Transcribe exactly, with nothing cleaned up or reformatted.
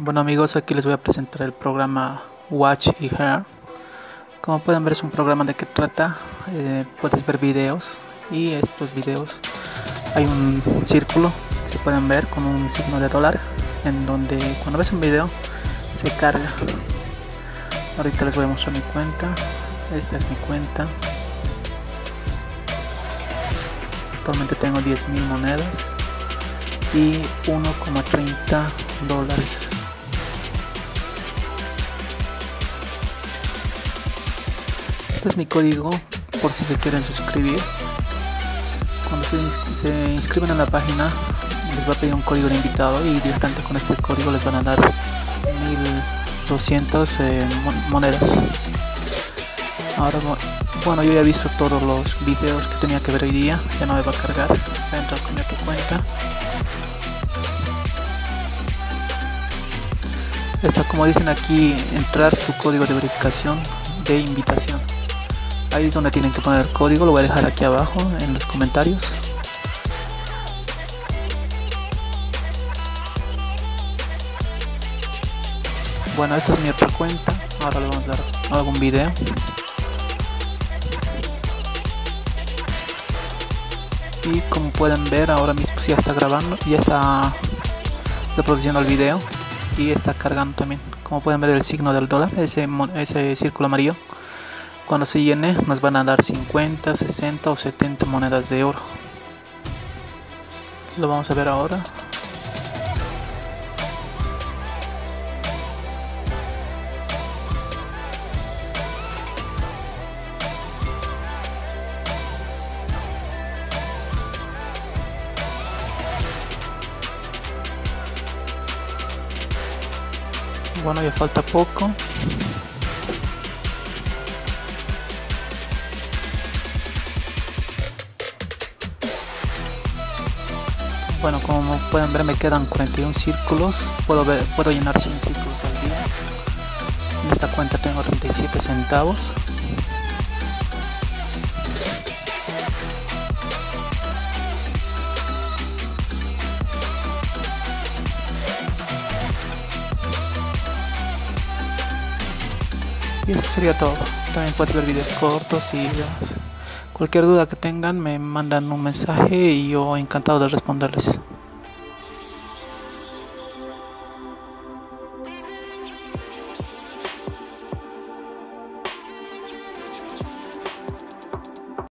Bueno amigos, aquí les voy a presentar el programa Watch y Hear. Como pueden ver, es un programa de que trata, eh, puedes ver videos, y estos videos hay un círculo, se pueden ver con un signo de dólar, en donde cuando ves un video se carga. Ahorita les voy a mostrar mi cuenta. Esta es mi cuenta. Actualmente tengo diez mil monedas y uno coma treinta dólares. Este es mi código por si se quieren suscribir. Cuando se, ins se inscriben a la página les va a pedir un código de invitado y directamente con este código les van a dar mil doscientas eh, mon monedas. Ahora, bueno, yo ya he visto todos los videos que tenía que ver hoy día, ya no me va a cargar. Voy a entrar con mi otra cuenta. Esta, como dicen aquí, entrar su código de verificación de invitación. Ahí es donde tienen que poner el código, lo voy a dejar aquí abajo en los comentarios. Bueno, esta es mi otra cuenta. Ahora le vamos a dar algún video. Y como pueden ver, ahora mismo ya está grabando, ya está reproduciendo el video y está cargando también. Como pueden ver, el signo del dólar, ese, ese círculo amarillo, cuando se llene nos van a dar cincuenta, sesenta o setenta monedas de oro. Lo vamos a ver ahora. Bueno, ya falta poco. Bueno, como pueden ver, me quedan cuarenta y uno círculos. Puedo, ver, puedo llenar cien círculos al día. En esta cuenta tengo treinta y siete centavos. Y eso sería todo. También puedes ver videos cortos y demás. Cualquier duda que tengan me mandan un mensaje y yo encantado de responderles.